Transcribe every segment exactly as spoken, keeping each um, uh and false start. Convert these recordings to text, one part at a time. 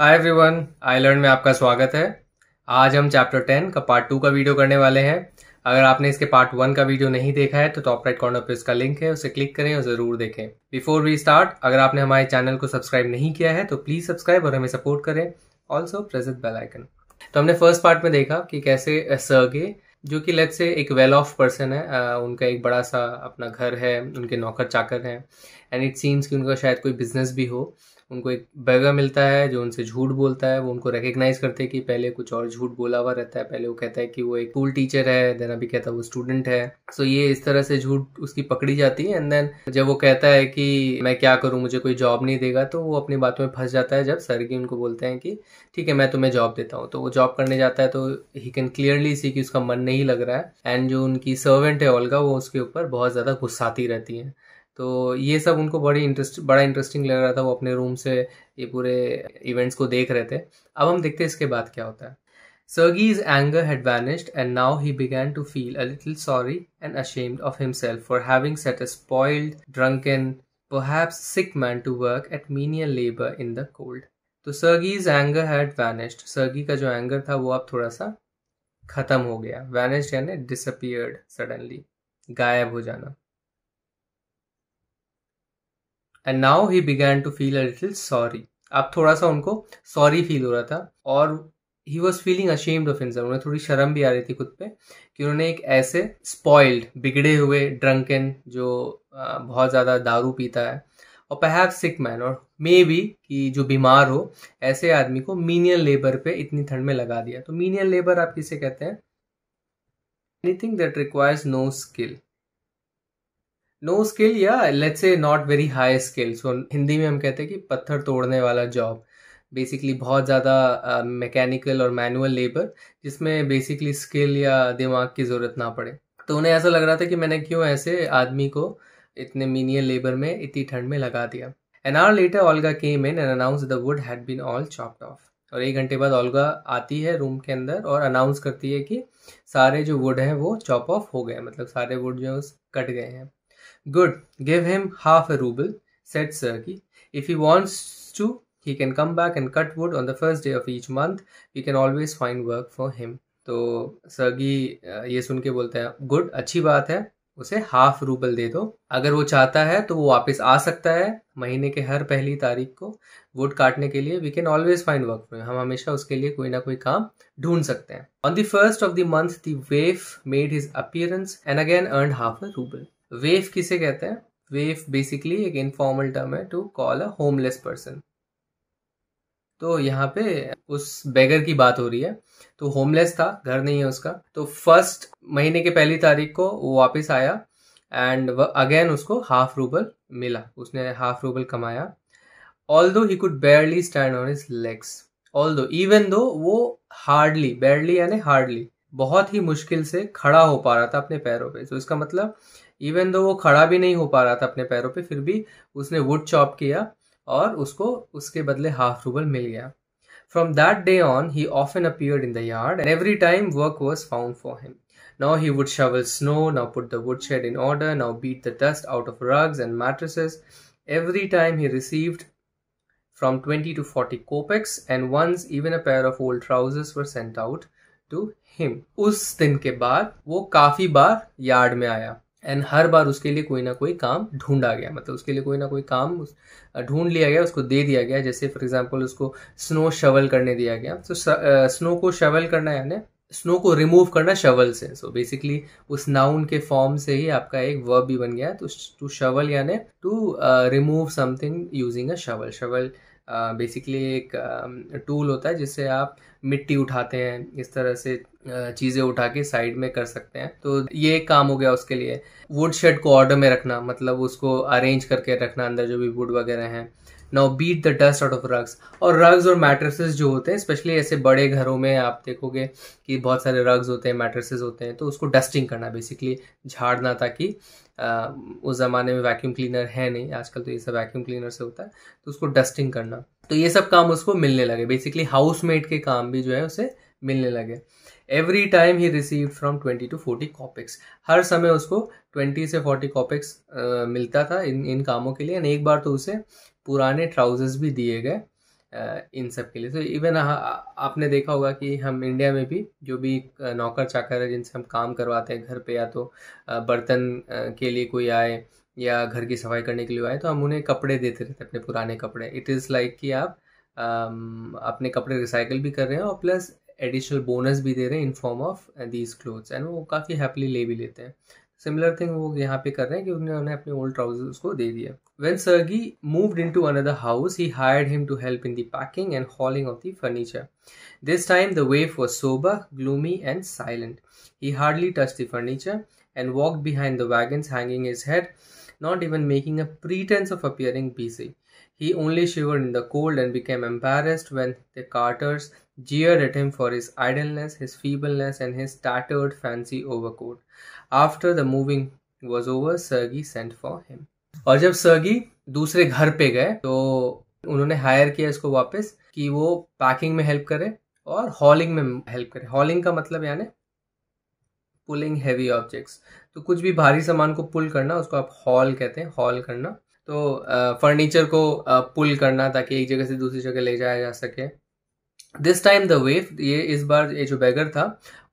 Hi everyone, I learn में आपका स्वागत है। आज हम चैप्टर टेन का पार्ट टू का वीडियो करने वाले हैं। अगर आपने इसके पार्ट वन का वीडियो नहीं देखा है तो टॉप राइट कॉर्नर पर इसका लिंक है, उसे क्लिक करें और ज़रूर देखें। बिफोर वी स्टार्ट, अगर आपने हमारे चैनल को सब्सक्राइब नहीं किया है तो प्लीज़ सब्सक्राइब और हमें सपोर्ट करें। Also press the bell icon. तो हमने फर्स्ट पार्ट में देखा कि कैसे सर्गे, जो कि लेट्स से एक वेल ऑफ पर्सन है, आ, उनका एक बड़ा सा अपना घर है, उनके नौकर चाकर हैं एंड इट सीम्स कि उनका शायद कोई बिजनेस भी हो। उनको एक बेगर मिलता है जो उनसे झूठ बोलता है। वो उनको रिकग्नाइज करते हैं कि पहले कुछ और झूठ बोला हुआ रहता है। पहले वो कहता है कि वो एक स्कूल टीचर है, देन अभी कहता है वो स्टूडेंट है। सो so ये इस तरह से झूठ उसकी पकड़ी जाती है एंड देन जब वो कहता है कि मैं क्या करूँ, मुझे कोई जॉब नहीं देगा, तो वो अपनी बातों में फंस जाता है। जब सर्गी उनको बोलते हैं कि ठीक है मैं तुम्हें जॉब देता हूँ, तो वो जॉब करने जाता है तो ही कैन क्लियरली सी कि उसका मन नहीं लग रहा है। एंड जो उनकी सर्वेंट है ओल्गा, वो उसके ऊपर बहुत ज़्यादा गुस्साती रहती है। तो ये सब उनको बड़ी इंटरेस्ट बड़ा इंटरेस्टिंग लग रहा था। वो अपने रूम से ये पूरे इवेंट्स को देख रहे थे। अब हम देखते हैं इसके बाद क्या होता है। Sergei's anger had vanished and now he began to feel a little sorry and ashamed of himself for having set a spoiled, drunken, perhaps sick man to work at menial labor in the cold. तो Sergei's anger had vanished. Sergei का जो anger था वो अब थोड़ा सा खत्म हो गया। vanished यानी disappeared suddenly, गायब हो जाना। And now he began to feel a little sorry, अब थोड़ा सा उनको सॉरी फील हो रहा था। और he was feeling ashamed of himself, उन्हें थोड़ी शर्म भी आ रही थी खुद पे कि उन्होंने एक ऐसे स्पॉइल्ड, बिगड़े हुए, ड्रंकन, जो बहुत ज़्यादा दारू पीता है, और परहैप्स सिक मैन, और मे बी कि जो बीमार हो, ऐसे आदमी को मीनियल लेबर पे इतनी ठंड में लगा दिया। तो मीनियल लेबर आप किसे कहते हैं? Anything that requires no skill, no skill या let's say not very high skill. So Hindi में हम कहते हैं कि पत्थर तोड़ने वाला जॉब, बेसिकली बहुत ज़्यादा मैकेनिकल और मैनुअल लेबर, जिसमें बेसिकली स्किल या दिमाग की ज़रूरत ना पड़े। तो उन्हें ऐसा लग रहा था कि मैंने क्यों ऐसे आदमी को इतने मीनियल लेबर में इतनी ठंड में लगा दिया। An hour later Olga came in and announce the wood had been all chopped off. और एक घंटे बाद ओल्गा आती है रूम के अंदर और अनाउंस करती है कि सारे जो वुड हैं वो चॉप ऑफ हो गए, मतलब सारे वुड जो कट गए हैं। Good, give him half a ruble, said Sergei. If he wants to, he can come back and cut wood on the first day of each month. We can always find work for him. तो Sergei ये सुन के बोलता है, good, अच्छी बात है, उसे half rouble दे दो। अगर वो चाहता है तो वो वापस आ सकता है महीने के हर पहली तारीख को वुड काटने के लिए। We can always find work for him, हम हमेशा उसके लिए कोई ना कोई काम ढूंढ सकते हैं। On the first of the month the waif made his appearance and again earn half a rouble. Waif किसे कहते हैं? वेफ बेसिकली एक इनफॉर्मल टर्म है to call a homeless person. तो यहाँ पे उस बेगर की बात हो रही है। तो होमलेस था, घर नहीं है उसका। तो फर्स्ट महीने के पहली तारीख को वो वापस आया एंड अगेन उसको हाफ रूबल मिला, उसने हाफ रूबल कमाया। Although he could barely stand on his legs, although even though, वो हार्डली, बेयरली यानी हार्डली, बहुत ही मुश्किल से खड़ा हो पा रहा था अपने पैरों पे। तो इसका मतलब इवन दो वो खड़ा भी नहीं हो पा रहा था अपने पैरों पे, फिर भी उसने वुड चॉप किया और उसको उसके बदले हाफ रूबल मिल गया। From that day on he often appeared in the yard and every time work was found for him. Now he would shovel snow, now put the wood shed in order, now beat the dust out of rugs and mattresses. Every time he received from twenty to forty kopecks and once even a pair of old trousers were sent out to him. उस दिन के बाद वो काफी बार yard में आया and हर बार उसके लिए कोई ना कोई काम ढूंढा गया, मतलब उसके लिए कोई ना कोई काम ढूंढ लिया गया, उसको दे दिया गया। जैसे फॉर एग्जांपल उसको स्नो शवल करने दिया गया। तो स्नो को शवल करना यानी स्नो को रिमूव करना शवल से। सो so बेसिकली उस नाउन के फॉर्म से ही आपका एक वर्ब भी बन गया। तो टू शवल यानी to remove something using a shovel. Shovel basically एक टूल uh, होता है जिससे आप मिट्टी उठाते हैं, इस तरह से uh, चीज़ें उठा के साइड में कर सकते हैं। तो ये एक काम हो गया उसके लिए। वुड शेड को ऑर्डर में रखना, मतलब उसको अरेंज करके रखना अंदर जो भी वुड वगैरह हैं। Now beat the dust out of rugs, और रग्स और मैट्रेसेस जो होते हैं, स्पेशली ऐसे बड़े घरों में आप देखोगे कि बहुत सारे रग्स होते हैं, मैट्रेसेस होते हैं, तो उसको डस्टिंग करना, बेसिकली झाड़ना, ताकि आ, उस ज़माने में वैक्यूम क्लीनर है नहीं, आजकल तो ये सब वैक्यूम क्लीनर से होता है, तो उसको डस्टिंग करना। तो ये सब काम उसको मिलने लगे, बेसिकली हाउसमेट के काम भी जो है उसे मिलने लगे। Every time he receive from twenty to forty kopecks, हर समय उसको ट्वेंटी से फोर्टी कॉपिक्स मिलता था इन इन कामों के लिए। एक बार तो उसे पुराने ट्राउजर्स भी दिए गए इन सब के लिए। तो इवन आपने देखा होगा कि हम इंडिया में भी जो भी नौकर चाकर है जिनसे हम काम करवाते हैं घर पे, या तो बर्तन के लिए कोई आए या घर की सफाई करने के लिए आए, तो हम उन्हें कपड़े देते रहते अपने पुराने कपड़े। इट इज़ लाइक कि आप अपने कपड़े रिसाइकल भी कर रहे हैं और प्लस एडिशनल बोनस भी दे रहे हैं in form of these clothes, and वो काफ़ी हैप्पीली ले भी लेते हैं। सिमिलर थिंग वो यहाँ पे कर रहे हैं कि उन्होंने अपने ओल्ड ट्राउजर्स को दे दिया। When Sergei moved into another house he hired him to help in the packing and hauling of the furniture. This time the waif was sober, gloomy and silent. He hardly touched the furniture and walked behind the wagons, hanging his head, not even making a pretence of appearing busy. He only shivered in the cold and became embarrassed when the carters jeered at him for his idleness, his feebleness, and his tattered fancy overcoat. After the moving was over, Sergei sent for him. और जब सर्गी दूसरे घर पे गए तो उन्होंने higher किया इसको वापस कि वो पैकिंग में हेल्प करे और हॉलिंग में हेल्प करे। हॉलिंग का मतलब यानी पुलिंग हैवी ऑब्जेक्ट्स, तो कुछ भी भारी सामान को पुल करना उसको आप हॉल कहते हैं, हॉल करना। तो फर्नीचर को पुल करना ताकि एक जगह से दूसरी जगह ले जाया जा सके। दिस टाइम द वेव, ये इस बार ये जो बेगर था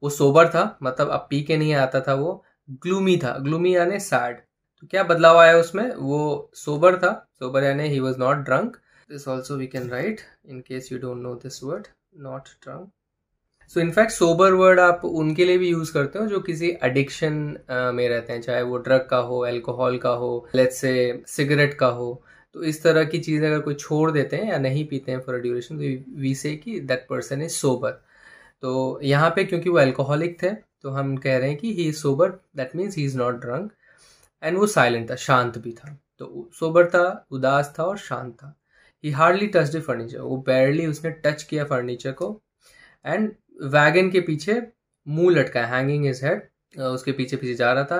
वो सोबर था, मतलब अब पी के नहीं आता था, वो ग्लूमी था, ग्लूमी यानी सैड। तो क्या बदलाव आया उसमें, वो सोबर था, सोबर यानी he was not drunk. This also we can write in case you don't know this word, not drunk. So in fact sober word आप उनके लिए भी यूज़ करते हो जो किसी एडिक्शन uh, में रहते हैं, चाहे वो ड्रग का हो, अल्कोहल का हो, लेट्स से सिगरेट का हो। तो इस तरह की चीज़ अगर कोई छोड़ देते हैं या नहीं पीते हैं फॉर अ ड्यूरेशन, तो वी से कि दैट पर्सन इज सोबर। तो यहाँ पे क्योंकि वो अल्कोहलिक थे तो हम कह रहे हैं कि he is sober, that means he is not drunk. And वो साइलेंट था, शांत भी था, तो सोबर था, उदास था और शांत था। He hardly touch the furniture, वो बैरली उसने टच किया फर्नीचर को। एंड वैगन के पीछे मुंह लटका, हैंगिंग हिज हेड, उसके पीछे पीछे जा रहा था।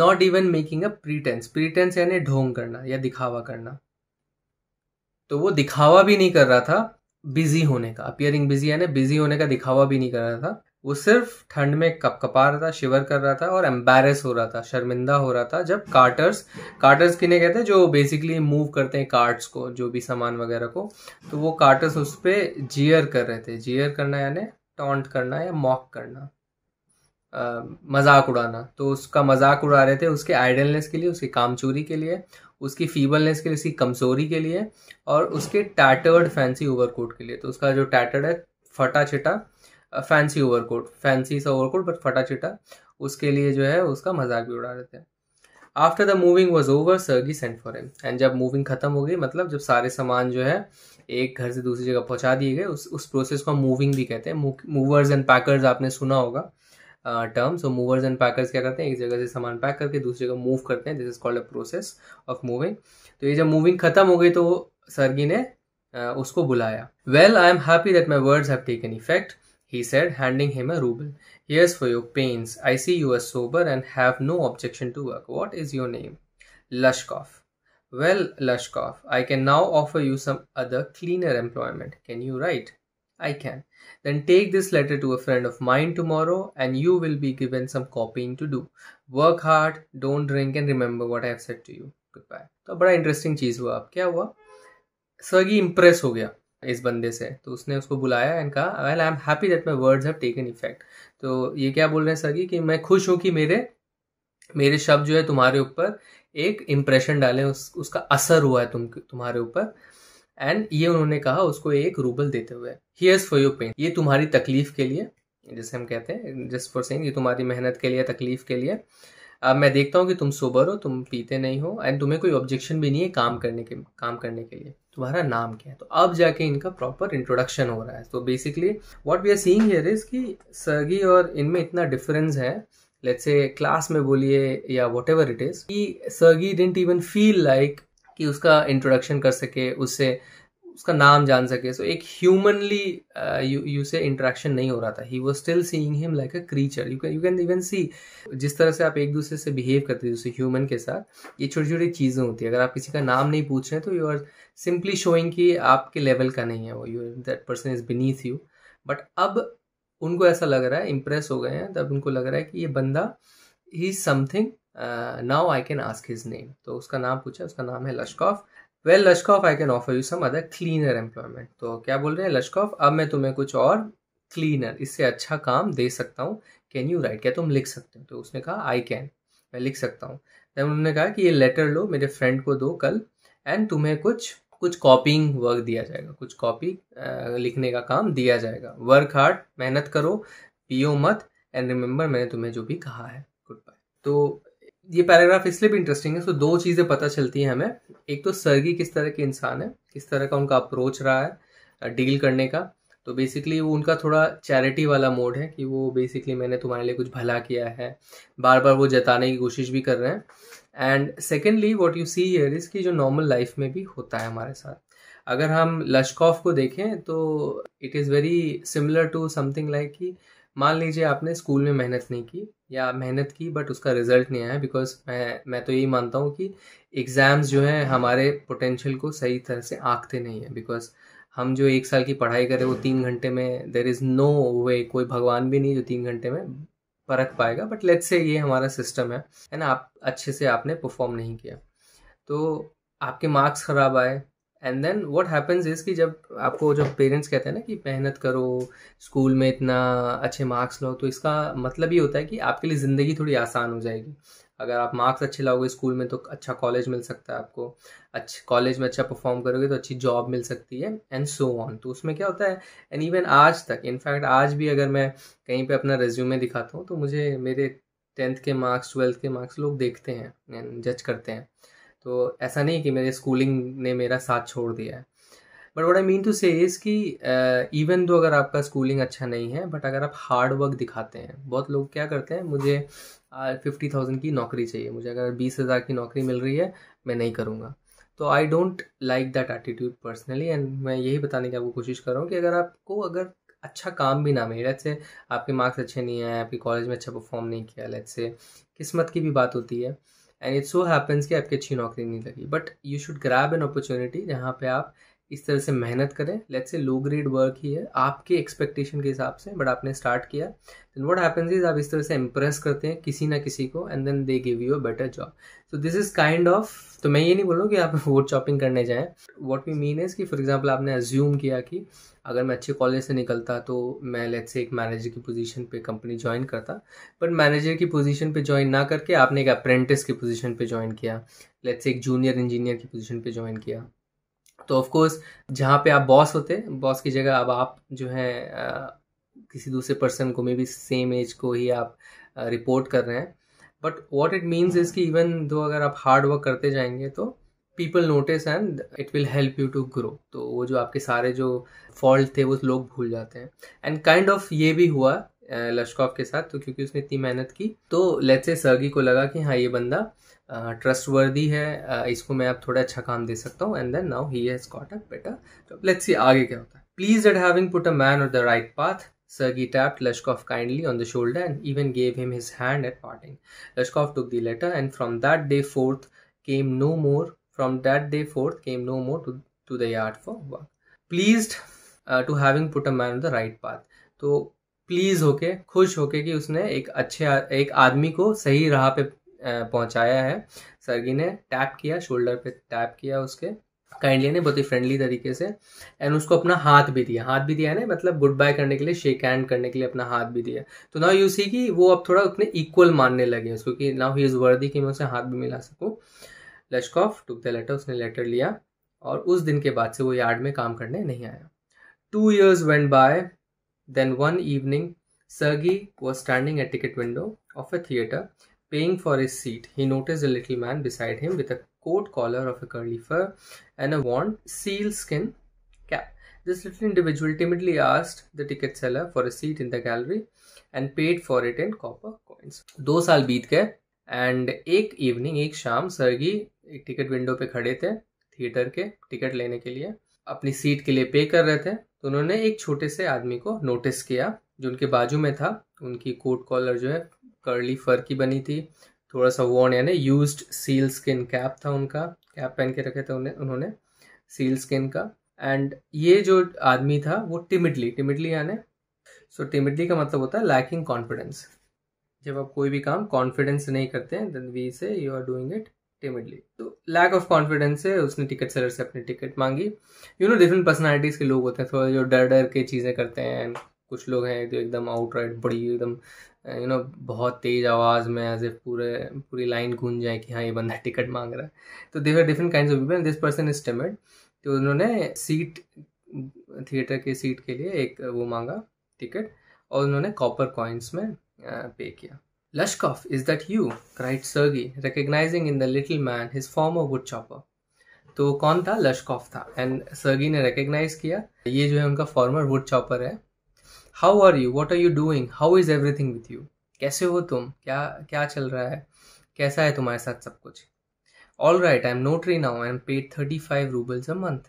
Not even making a pretence, pretence यानी ढोंग करना या दिखावा करना, तो वो दिखावा भी नहीं कर रहा था बिजी होने का, अपीयरिंग बिजी यानी बिजी होने का दिखावा भी नहीं कर रहा था। वो सिर्फ ठंड में कपकपा रहा था, शिवर कर रहा था और एम्बैरेस हो रहा था, शर्मिंदा हो रहा था। जब कार्टर्स, कार्टर्स किन्हें कहते हैं जो बेसिकली मूव करते हैं कार्ट्स को, जो भी सामान वगैरह को, तो वो कार्टर्स उस पर जियर कर रहे थे। जियर करना यानी टॉन्ट करना या मॉक करना, आ, मजाक उड़ाना। तो उसका मजाक उड़ा रहे थे, उसके आइडलनेस के लिए, उसकी कामचोरी के लिए, उसकी फीबलनेस के लिए, उसकी कमजोरी के लिए, और उसके टैटर्ड फैंसी ओवरकोट के लिए। तो उसका जो टैटर्ड है, फटा चिटा फैंसी ओवरकोट, फैंसी सा ओवरकोट बट फटा चिटा, उसके लिए जो है उसका मजाक भी उड़ा रहे थे। After the moving was over Sergei sent for him, and जब मूविंग खत्म हो गई, मतलब जब सारे सामान जो है एक घर से दूसरी जगह पहुंचा दिए गए, उस उस प्रोसेस को मूविंग भी कहते हैं। मूवर्स एंड पैकर्स आपने सुना होगा term. So movers and packers क्या करते हैं, एक जगह से सामान पैक करके दूसरी जगह मूव करते हैं। This is called a process of moving. तो ये जब मूविंग खत्म हो गई तो सर्गी ने uh, उसको बुलाया। Well I am happy that my words have taken effect, he said, handing him a ruble. Here's for your pains. I see you are sober and have no objection to work. What is your name? Lushkov. Well, Lushkov, I can now offer you some other cleaner employment. Can you write? I can. Then take this letter to a friend of mine tomorrow and you will be given some copying to do. Work hard, don't drink and remember what I have said to you. Goodbye. तो बड़ा interesting चीज़ हुआ। अब क्या हुआ, सर्गी impress हो गया इस बंदे से, तो उसने उसको बुलाया एंड कहा well I am happy that my words have taken effect. तो ये क्या बोल रहे हैं सर्गी कि मैं खुश हूँ कि मेरे मेरे शब्द जो है तुम्हारे ऊपर एक इम्प्रेशन डालें, उस, उसका असर हुआ है तुम तुम्हारे ऊपर। एंड ये उन्होंने कहा उसको एक रूबल देते हुए। हियर्स फॉर योर पेन, ये तुम्हारी तकलीफ के लिए, जैसे हम कहते हैं जस्ट फॉर सेइंग, ये तुम्हारी मेहनत के लिए, तकलीफ के लिए। अब मैं देखता हूँ कि तुम सोबर हो, तुम पीते नहीं हो, एंड तुम्हें कोई ऑब्जेक्शन भी नहीं है काम करने के काम करने के लिए। तुम्हारा नाम क्या है? तो अब जाके इनका प्रॉपर इंट्रोडक्शन हो रहा है। तो basically what we are seeing here is कि सर्गी और इनमें इतना डिफरेंस है, लेट्स से क्लास में बोलिए या व्हाटएवर इट इज, कि Sergei didn't even feel like कि उसका इंट्रोडक्शन कर सके, उससे उसका नाम जान सके। सो so, एक ह्यूमनली यू से इंटरेक्शन नहीं हो रहा था। He was still seeing him like a creature. You can you can even see जिस तरह से आप एक दूसरे से बिहेव करते हो, जैसे ह्यूमन के साथ, ये छोटी छोटी चीज़ें होती है। अगर आप किसी का नाम नहीं पूछ रहे हैं तो यू आर सिंपली शोइंग कि आपके लेवल का नहीं है वो, you that person is beneath you. But अब उनको ऐसा लग रहा है, इम्प्रेस हो गए हैं, तब उनको लग रहा है कि ये बंदा he is something. Now I can ask his name. तो उसका नाम पूछा, उसका नाम है Lushkoff. Well Lushkoff, I can offer you some other cleaner employment. तो क्या बोल रहे हैं लश्कॉफ, अब मैं तुम्हें कुछ और क्लीनर, इससे अच्छा काम दे सकता हूँ. कैन यू राइट, क्या तुम लिख सकते हो? तो उसने कहा आई कैन, मैं लिख सकता हूँ. देन उन्होंने कहा कि ये लेटर लो, मेरे फ्रेंड को दो कल, एंड तुम्हें कुछ कुछ कॉपिंग वर्क दिया जाएगा, कुछ कॉपी लिखने का काम दिया जाएगा. वर्क हार्ड, मेहनत करो, पियो मत, एंड रिमेंबर मैंने तुम्हें जो भी कहा है. Good bye. तो ये पैराग्राफ इसलिए भी इंटरेस्टिंग है. सो so, दो चीज़ें पता चलती हैं हमें. एक तो सर्गी किस तरह के इंसान है, किस तरह का उनका अप्रोच रहा है डील करने का. तो बेसिकली वो उनका थोड़ा चैरिटी वाला मोड है कि वो बेसिकली मैंने तुम्हारे लिए कुछ भला किया है, बार बार वो जताने की कोशिश भी कर रहे हैं. And secondly what you see here is कि जो नॉर्मल लाइफ में भी होता है हमारे साथ. अगर हम लश्कॉफ को देखें तो it is very similar to something like कि मान लीजिए आपने स्कूल में मेहनत नहीं की, या मेहनत की बट उसका रिजल्ट नहीं आया. बिकॉज मैं मैं तो यही मानता हूँ कि एग्ज़ाम्स जो है हमारे पोटेंशियल को सही तरह से आंकते नहीं है. बिकॉज हम जो एक साल की पढ़ाई करें वो तीन घंटे में, देर इज़ नो वे, कोई भगवान भी नहीं जो तीन घंटे में परख पाएगा. बट लेट्स से ये हमारा सिस्टम है, है ना. आप अच्छे से आपने परफॉर्म नहीं किया तो आपके मार्क्स ख़राब आए. And then what happens is कि जब आपको जब पेरेंट्स कहते हैं ना कि मेहनत करो, स्कूल में इतना अच्छे मार्क्स लाओ, तो इसका मतलब ये होता है कि आपके लिए ज़िंदगी थोड़ी आसान हो जाएगी. अगर आप मार्क्स अच्छे लाओगे स्कूल में तो अच्छा कॉलेज मिल सकता है आपको, अच्छे कॉलेज में अच्छा परफॉर्म करोगे तो अच्छी जॉब मिल सकती है, एंड सो ऑन. तो उसमें क्या होता है, एंड इवन आज तक, इनफैक्ट आज भी अगर मैं कहीं पे अपना रेज्यूमे दिखाता हूँ तो मुझे मेरे टेंथ के मार्क्स, ट्वेल्थ के मार्क्स लोग देखते हैं एंड जज करते हैं. तो ऐसा नहीं कि मेरे स्कूलिंग ने मेरा साथ छोड़ दिया है. But what I mean to say is कि इवन दो अगर आपका स्कूलिंग अच्छा नहीं है बट अगर आप हार्ड वर्क दिखाते हैं. बहुत लोग क्या करते हैं, मुझे फिफ्टी थाउजेंड की नौकरी चाहिए, मुझे अगर बीस हज़ार की नौकरी मिल रही है मैं नहीं करूँगा. तो I don't like that attitude personally. And मैं यही बताने की आपको कोशिश कर रहा हूँ कि अगर आपको अगर अच्छा काम भी ना मिले, लेट्स से आपके मार्क्स अच्छे नहीं आए, आपके कॉलेज में अच्छा परफॉर्म नहीं किया, लेट्स से किस्मत की भी बात होती है, एंड इट सो हैपन्स कि आपकी अच्छी नौकरी नहीं लगी, but you should grab an opportunity जहाँ पे आप इस तरह से मेहनत करें. Let's say low grade work ही है आपके एक्सपेक्टेशन के हिसाब से, बट आपने स्टार्ट किया. देन व्हाट हैपन्स इज आप इस तरह से इम्प्रेस करते हैं किसी ना किसी को, and then they give you a better job. So this is kind of, तो मैं ये नहीं बोल रहा हूँ कि आप वोट शॉपिंग करने जाएँ. व्हाट वी मीन इज़ कि फॉर एग्जाम्पल आपने अज्यूम किया कि अगर मैं अच्छे कॉलेज से निकलता तो मैं लेट्स से एक मैनेजर की पोजीशन पे कंपनी ज्वाइन करता, बट मैनेजर की पोजीशन पे ज्वाइन ना करके आपने एक अप्रेंटिस की पोजीशन पे ज्वाइन किया, लेट्स से एक जूनियर इंजीनियर की पोजीशन पे ज्वाइन किया. तो ऑफ कोर्स जहाँ पे आप बॉस होते, बॉस की जगह अब आप जो है किसी दूसरे पर्सन को, मे बी सेम एज को ही आप रिपोर्ट कर रहे हैं. But what it means is कि इवन दो अगर आप हार्ड वर्क करते जाएंगे तो people notice and it will help you to grow. तो वो जो आपके सारे जो फॉल्ट थे वो लोग भूल जाते हैं. एंड काइंड ऑफ ये भी हुआ लश्कॉफ के साथ. तो क्योंकि उसने इतनी मेहनत की तो लेट्स से सर्गी को लगा कि हाँ ये बंदा ट्रस्टवर्दी है, इसको मैं अब थोड़ा अच्छा काम दे सकता हूँ. And then now he has got a better. तो लेट्स सी आगे क्या होता है. Please at having put a man on the right path, Sergei tapped Lushkov kindly on the shoulder and even gave him his hand at parting. Lushkov took the letter, and from that day forth came no more. From that day forth came no more to to the yard for work. Pleased uh, to having put a man on the right path. तो please होके, खुश होके कि उसने एक अच्छे एक आदमी को सही राह पे पहुंचाया है. Sergei ने टैप किया, शोल्डर पे टैप किया उसके, काइंडली ने बहुत ही फ्रेंडली तरीके से, एंड उसको अपना हाथ भी दिया. हाथ भी दिया है ना, मतलब गुड बाय करने के लिए, शेक हैंड करने के लिए अपना हाथ भी दिया. तो नाउ यू सी कि वो अब थोड़ा अपने इक्वल मानने लगे उसको कि नाउ ही इज़ वर्दी कि मैं उसे हाथ भी मिला सकूँ. लश्कॉफ टुक द लेटर, उसने लेटर लिया, और उस दिन के बाद से वो यार्ड में काम करने नहीं आया. Two years went by. Then one evening Sergei was standing at ticket window of a theatre paying for his seat. He notice a little man beside him with a coat collar of a curly fur and a worn sealskin cap. This little individual timidly asked the ticket seller for a seat in the gallery and paid for it in copper coins. दो साल बीत गए and एक evening, एक शाम सर्गी एक ticket window पे खड़े थे theater के ticket लेने के लिए, अपनी seat के लिए pay कर रहे थे. तो उन्होंने एक छोटे से आदमी को notice किया जो उनके बाजू में था. उनकी coat collar जो है curly fur की बनी थी, थोड़ा सा वॉर्न यानी यूज्ड सील स्किन कैप था उनका, कैप पहन के रखे थे उन्हें उन्होंने सील स्किन का. एंड ये जो आदमी था वो टिमिडली टिमिडली यानी सो टिमिडली का मतलब होता है लैकिंग कॉन्फिडेंस. जब आप कोई भी काम कॉन्फिडेंस नहीं करते हैं then we say you are doing it timidly. तो lack of confidence से उसने ticket seller से अपनी ticket मांगी. You know different personalities के लोग होते हैं, थोड़ा जो डर डर के चीज़ें करते हैं. कुछ लोग हैं जो एकदम outright बड़ी एकदम यू नो बहुत तेज़ आवाज़ में ऐसे पूरे पूरी लाइन गूंज जाए कि हाँ ये बंदा टिकट मांग रहा है. तो there different kinds of people and this person is timid. तो उन्होंने सीट थिएटर के सीट के लिए एक वो मांगा टिकट और उन्होंने कॉपर कॉइन्स में पे किया. Lushkov is that you cried Sergei recognising in the little man his former wood chopper. तो कौन था? लश्कॉफ था एंड सर्गी ने रिकग्नाइज किया ये जो है उनका फॉर्मर वुड चॉपर है. How are you, what are you doing, how is everything with you. कैसे हो तुम, क्या क्या चल रहा है, कैसा है तुम्हारे साथ सब कुछ. All right I am notary now I am paid thirty five roubles a month.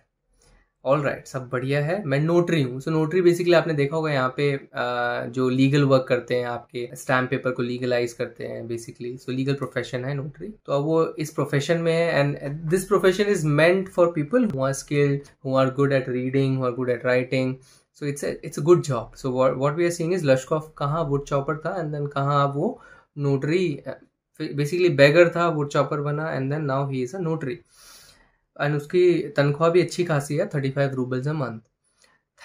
All right सब बढ़िया है, मैं नोटरी हूँ. सो नोटरी बेसिकली आपने देखा होगा यहाँ पे आ, जो लीगल वर्क करते हैं आपके स्टैम्प पेपर को लीगलाइज करते हैं बेसिकली. सो लीगल प्रोफेशन है नोटरी. तो अब वो इस प्रोफेशन में है and this profession is meant for people who are skilled, who are good at reading, who are good at writing. So it's it's a good job. So what we are seeing is Lushkov कहाँ wood chopper था and then कहाँ वो notary, basically beggar था wood chopper बना and then now he is a notary. And उसकी तनख्वाह भी अच्छी खासी है, thirty five roubles a month.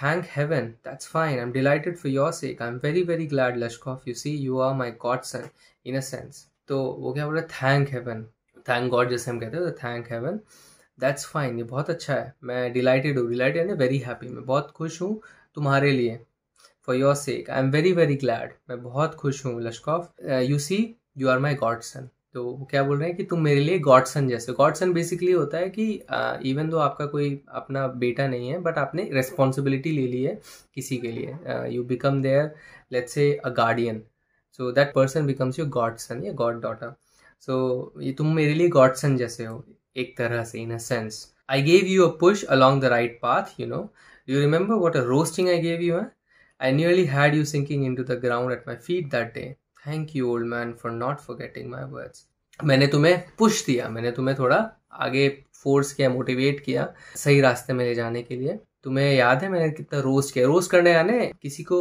Thank heaven, that's fine, I am delighted for your sake, I am very very glad Lushkov, you see you are my godson in a sense. तो वो क्या बोल रहा है, thank heaven, thank God जैसे हम कहते हैं, तो थैंक हेवन, दैट्स फाइन, ये बहुत अच्छा है, मैं डिलाइटेड हूँ. डिलाइटेड यानी वेरी हैप्पी, मैं बहुत खुश हूँ तुम्हारे लिए. For your sake I am very very glad, मैं बहुत खुश हूँ Lushkov, you see you are my godson. तो वो क्या बोल रहे हैं कि तुम मेरे लिए गॉड सन जैसे. गॉड सन बेसिकली होता है कि इवन दो आपका कोई अपना बेटा नहीं है बट आपने रेस्पॉन्सिबिलिटी ले ली है किसी के लिए. You become their let's say a guardian, so that person becomes your godson या गॉड डॉटर. सो ये तुम मेरे लिए गॉड सन जैसे हो एक तरह से, in a sense. I gave you a push along the right path, you know, you remember what a roasting I gave you, huh? I nearly had you sinking into the ground at my feet that day. Thank you, old man, for not forgetting my words. मैंने तुम्हें push दिया, मैंने तुम्हें थोड़ा आगे force किया, motivate किया सही रास्ते में ले जाने के लिए. तुम्हें याद है मैंने कितना रोस्ट किया. रोस्ट करने यानी किसी को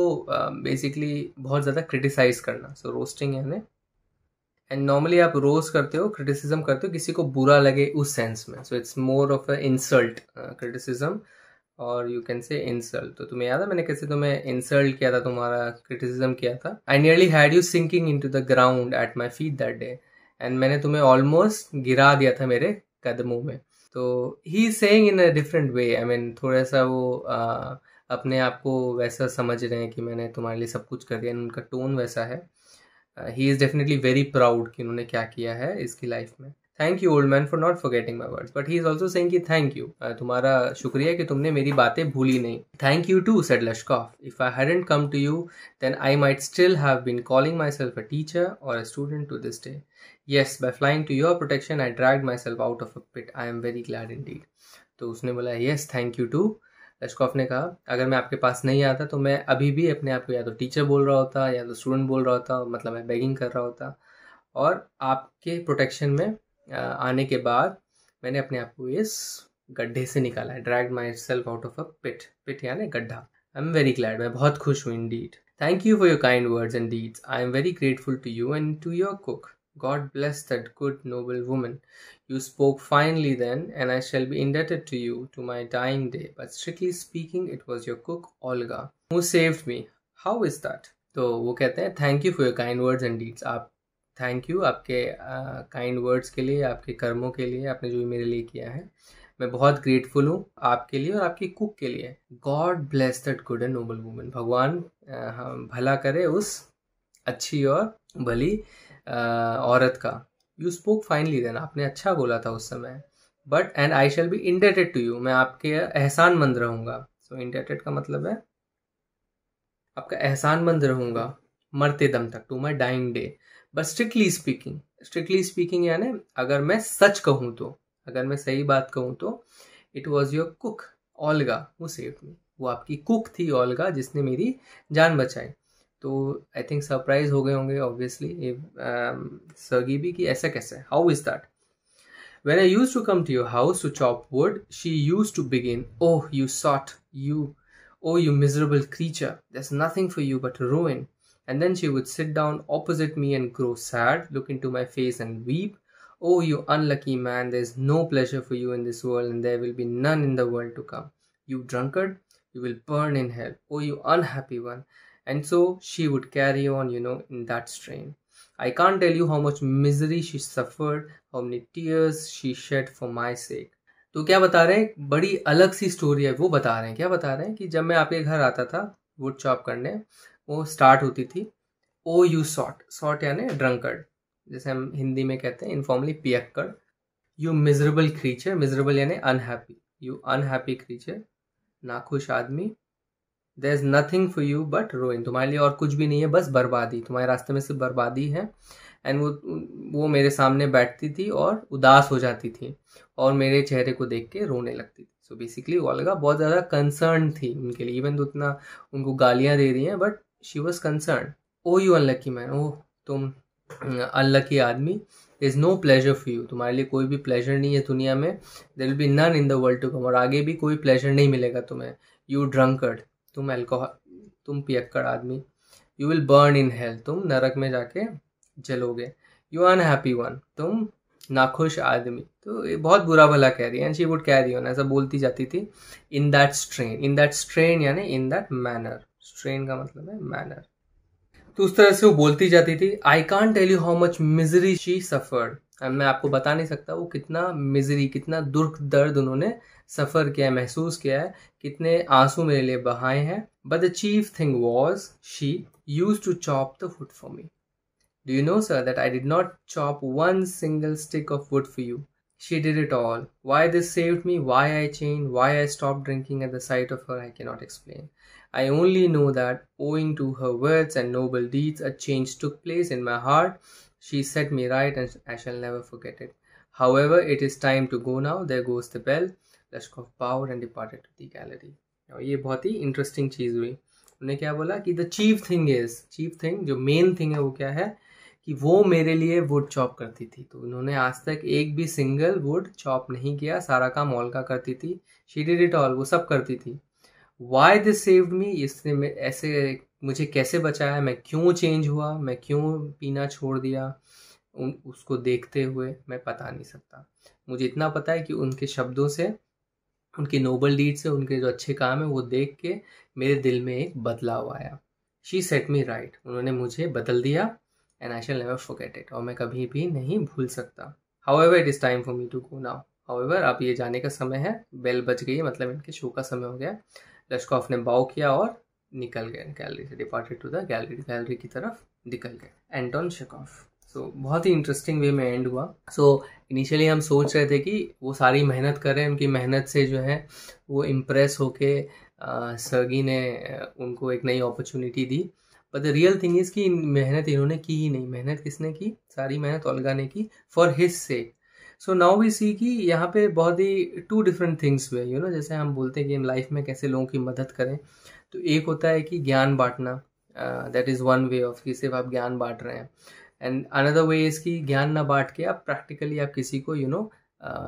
बेसिकली uh, बहुत ज़्यादा क्रिटिसाइज करना. सो रोस्टिंग यानी, एंड नॉर्मली आप रोस्ट करते हो, क्रिटिसिज्म करते हो किसी को बुरा लगे उस सेंस में. So it's more of a insult criticism और यू कैन से इंसल्ट. तो तुम्हें याद है मैंने कैसे तुम्हें इंसल्ट किया था, तुम्हारा क्रिटिसिज्म किया था. I nearly had you sinking in to the ground at my feet that day, and मैंने तुम्हें ऑलमोस्ट गिरा दिया था मेरे कदमों में. तो he is saying in a different way, I mean थोड़ा सा वो आ, अपने आप को वैसा समझ रहे हैं कि मैंने तुम्हारे लिए सब कुछ कर दिया, उनका टोन वैसा है. He is definitely very proud कि उन्होंने क्या किया है इसकी लाइफ में. Thank you old man for not forgetting my words, but he is also saying कि थैंक यू, तुम्हारा शुक्रिया कि तुमने मेरी बातें भूली नहीं. Thank you too said Lushkov, if I hadn't come to you then I might still have been calling myself a teacher और a student to this day. Yes, by flying to your protection I dragged myself out of a pit, I am very glad indeed. तो उसने बोला yes thank you too. Lushkov ने कहा अगर मैं आपके पास नहीं आता तो मैं अभी भी अपने आप को या तो टीचर बोल रहा होता या तो स्टूडेंट बोल रहा होता, मतलब मैं बेगिंग कर रहा होता, और आपके प्रोटेक्शन में आने के बाद मैंने अपने आप को इस गड्ढे से निकाला है. Drag myself out of a pit, pit यानी गड्ढा. आई एम वेरी ग्लैड, मैं बहुत खुश हूँ indeed. Thank you for your kind words and deeds, I am very grateful to you and to your cook. God bless that good noble woman, you spoke finally then and I shall be indebted to you to my dying day, but strictly speaking it was your cook Olga who saved me. How is that. तो वो कहते हैं thank you for your kind words and deeds, आप thank you आपके kind uh, words के लिए, आपके कर्मों के लिए, आपने जो भी मेरे लिए किया है, मैं बहुत ग्रेटफुल हूँ आपके लिए और आपकी कुक के लिए. God bless that good and noble woman, भगवान uh, भला करे उस अच्छी और भली uh, औरत का. यू स्पोक फाइनली देन, आपने अच्छा बोला था उस समय, but and I shall be indebted to you, मैं आपके एहसानमंद रहूँगा. सो so, इंडेटेड का मतलब है आपका एहसानमंद रहूँगा मरते दम तक, to my dying day. But strictly speaking, strictly speaking यानी अगर मैं सच कहूँ तो, अगर मैं सही बात कहूँ तो, it was your cook Olga who saved me, वो आपकी कुक थी ओल्गा जिसने मेरी जान बचाई. तो आई थिंक सरप्राइज हो गए होंगे ऑब्वियसली सर्गी भी कि ऐसा कैसा है. How is that. When I used to come to your house to chop wood she used to begin, oh you sot, you oh you miserable creature, there is nothing for you but ruin. And then she would sit down opposite me and grow sad, look into my face and weep, "Oh, you unlucky man, there is no pleasure for you in this world, and there will be none in the world to come. You drunkard, you will burn in hell. Oh, you unhappy one." And so she would carry on, you know, in that strain. I can't tell you how much misery she suffered, how many tears she shed for my sake. तो क्या बता रहे हैं, बड़ी अलग सी story है वो बता रहे हैं। क्या बता रहे हैं कि जब मैं आपके घर आता था वुड चॉप करने, वो स्टार्ट होती थी ओ यू सॉट, सॉट यानी ड्रंकर्ड, जैसे हम हिंदी में कहते हैं इनफॉर्मली पियक्कड़। यू मिजरेबल क्रीचर, मिजरेबल यानी अनहैप्पी, यू अनहैप्पी क्रीचर, नाखुश आदमी। There is nothing for you but ruin, तुम्हारे लिए और कुछ भी नहीं है बस बर्बादी, तुम्हारे रास्ते में सिर्फ बर्बादी है। एंड वो वो मेरे सामने बैठती थी और उदास हो जाती थी और मेरे चेहरे को देख के रोने लगती थी। सो बेसिकली ओल्गा बहुत ज़्यादा कंसर्न थी उनके लिए, इवन तो उतना उनको गालियाँ दे रही हैं but she was concern. Oh you unlucky man, oh तुम अनलकी आदमी, there is no pleasure for you, तुम्हारे लिए कोई भी प्लेजर नहीं है दुनिया में। There will be none in the world to come, और आगे भी कोई प्लेजर नहीं मिलेगा तुम्हें। यू ड्रंकर्ड, तुम एल्कोहल, तुम पियक्कड़ आदमी। You will burn in hell, तुम नरक में जाके जलोगे। यू अनहैप्पी वन, तुम नाखुश आदमी। तो ये बहुत बुरा भला कह रही है। And she would carry on, ऐसा बोलती जाती थी in that strain, in that strain यानी इन दैट मैनर, स्ट्रेन का मतलब है मैनर। तो उस तरह से वो बोलती जाती थी। I can't tell you how much misery she suffered, मैं आपको बता नहीं सकता वो कितना मिजरी, कितना दुख दर्द उन्होंने सफ़र किया है, महसूस किया है, कितने आंसू मेरे लिए बहाए हैं। But the chief thing was she use to chop the food for me. Do you know, sir, that I did not chop one single stick of wood for you? She did it all. Why this saved me, why I changed, why I stopped drinking at the sight of her, I cannot explain. I only know that owing to her words and noble deeds, a change took place in my heart. She set me right and I shall never forget it. However, it is time to go now. There goes the bell. Lushkov bowed and departed to the gallery. Now, ये बहुत ही interesting चीज़ हुई। उन्होंने क्या बोला कि the chief thing is, chief thing जो main thing है वो क्या है कि वो मेरे लिए वुड चॉप करती थी। तो उन्होंने आज तक एक भी सिंगल वुड चॉप नहीं किया, सारा काम ओल्गा करती थी। शी डिड इट ऑल, वो सब करती थी। वाई दिस सेव्ड मी, इसने ऐसे मुझे कैसे बचाया, मैं क्यों चेंज हुआ, मैं क्यों पीना छोड़ दिया उन उसको देखते हुए, मैं पता नहीं सकता। मुझे इतना पता है कि उनके शब्दों से, उनके नोबल डीड से, उनके जो अच्छे काम है वो देख के मेरे दिल में एक बदलाव आया। शी सेट मी राइट, उन्होंने मुझे बदल दिया। And I shall never forget it, और मैं कभी भी नहीं भूल सकता। However, it is time for me to go now. However, अब ये जाने का समय है, बेल बज गई है, मतलब इनके शो का समय हो गया। लश्कॉफ ने बाव किया और निकल गए गैलरी से, departed to the gallery, gallery की तरफ निकल गए। एंटोन शेखोफ। सो so, बहुत ही इंटरेस्टिंग वे में एंड हुआ। सो so, इनिशियली हम सोच रहे थे कि वो सारी मेहनत कर रहे हैं, उनकी मेहनत से जो है वो इम्प्रेस होके सर्गी ने उनको एक नई अपॉर्चुनिटी दी। But the real thing is कि मेहनत इन्होंने की ही नहीं। मेहनत किसने की, सारी मेहनत ओल्गा ने की for his sake. So now we see कि यहाँ पे बहुत ही टू डिफरेंट थिंग्स हुए, यू नो, जैसे हम बोलते हैं कि हम लाइफ में कैसे लोगों की मदद करें। तो एक होता है कि ज्ञान बांटना, that is one way of, कि सिर्फ आप ज्ञान बांट रहे हैं। एंड अनदर वे इज़ कि ज्ञान ना बांट के आप प्रैक्टिकली आप किसी को, यू नो,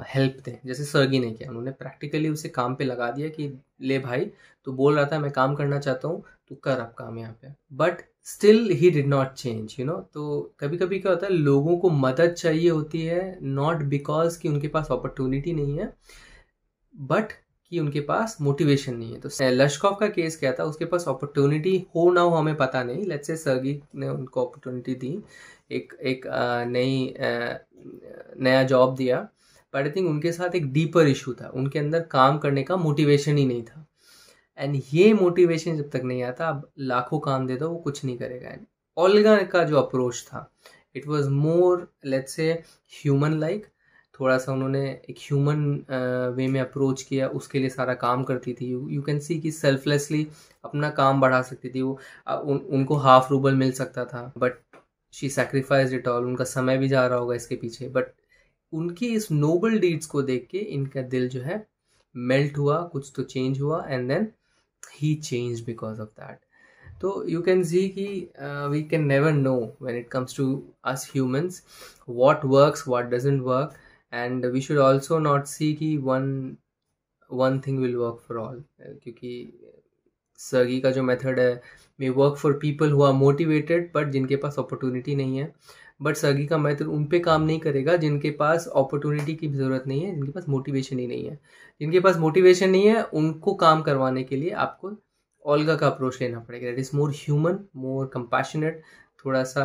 हेल्प uh, दें, जैसे सर्गी ने किया। उन्होंने प्रैक्टिकली उसे काम पे लगा दिया कि ले भाई, तो बोल रहा था मैं काम करना चाहता हूँ, तो कर अब काम यहाँ पे। But still he did not change, you know. तो कभी कभी क्या होता है, लोगों को मदद चाहिए होती है, नॉट बिकॉज कि उनके पास अपॉर्चुनिटी नहीं है, बट कि उनके पास मोटिवेशन नहीं है। तो लश्कॉफ का केस क्या था, उसके पास अपॉर्चुनिटी हो ना हो हमें पता नहीं, लेट्स से सर्गी ने उनको अपॉर्चुनिटी दी, एक एक नई नया जॉब दिया, बट आई थिंक उनके साथ एक डीपर इशू था, उनके अंदर काम करने का मोटिवेशन ही नहीं था। एंड ये मोटिवेशन जब तक नहीं आता, अब लाखों काम दे दो वो कुछ नहीं करेगा। एंड ओल्गा का जो अप्रोच था, it was more let's say human like, थोड़ा सा उन्होंने एक ह्यूमन वे में अप्रोच किया, उसके लिए सारा काम करती थी। यू कैन सी कि सेल्फलेसली अपना काम बढ़ा सकती थी वो। उन, उनको हाफ रूबल मिल सकता था, but she sacrificed it all. उनका समय भी जा रहा होगा इसके पीछे, बट उनकी इस नोबल डीड्स को देख के इनका दिल जो है मेल्ट हुआ, कुछ तो चेंज हुआ। And then he change because of that. तो यू कैन सी कि we can never know when it comes to us humans, what works, what doesn't work. And we should also not see कि one one thing will work for all, क्योंकि सर्गी का जो method है may work for people who are motivated, but जिनके पास opportunity नहीं है, but सर्गी का मैथड उन पे काम नहीं करेगा जिनके पास अपॉर्चुनिटी की ज़रूरत नहीं है, जिनके पास मोटिवेशन ही नहीं है। जिनके पास मोटिवेशन नहीं है उनको काम करवाने के लिए आपको ओल्गा का अप्रोच लेना पड़ेगा, that is more human, more compassionate, थोड़ा सा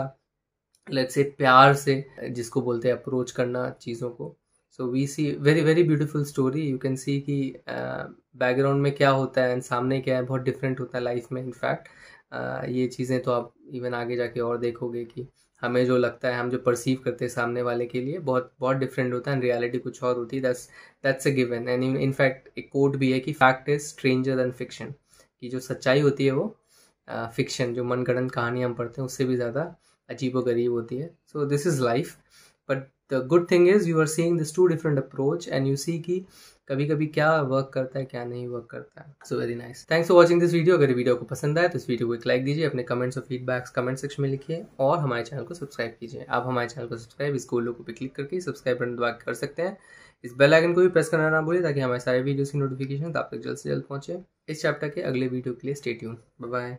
अलग से प्यार से जिसको बोलते हैं अप्रोच करना चीज़ों को। So we see very very beautiful story. You can see कि बैकग्राउंड में क्या होता है एंड सामने क्या है, बहुत डिफरेंट होता है लाइफ में। इनफैक्ट uh, ये चीज़ें तो आप इवन आगे जाके और देखोगे कि हमें जो लगता है, हम जो परसीव करते हैं सामने वाले के लिए, बहुत बहुत डिफरेंट होता है एंड रियलिटी कुछ और होती है। That's that's a given. And in fact एक कोट भी है कि fact is stranger than fiction, कि जो सच्चाई होती है वो फिक्शन uh, जो मनगढ़ंत कहानी हम पढ़ते हैं उससे भी ज़्यादा अजीबोगरीब होती है। So this is life. But the good thing is you are seeing this two different approach and you see कि कभी कभी क्या वर्क करता है, क्या नहीं वर्क करता है। So very nice. Thanks for watching this video. अगर वीडियो को पसंद आए तो इस वीडियो को एक लाइक दीजिए, अपने कमेंट्स और फीडबैक्स कमेंट सेक्शन में लिखिए और हमारे चैनल को सब्सक्राइब कीजिए। आप हमारे चैनल को सब्सक्राइब इस गोल लोगों पर क्लिक करके सब्सक्राइब बटन दबा कर सकते हैं। इस बेल आइकन को भी प्रेस करना ना भूलें ताकि हमारे सारे वीडियोज़ की नोटिफिकेशन आप तक जल्द से जल्द पहुँचे। इस चैप्टर के अगले वीडियो के लिए स्टे ट्यून्ड। Bye bye.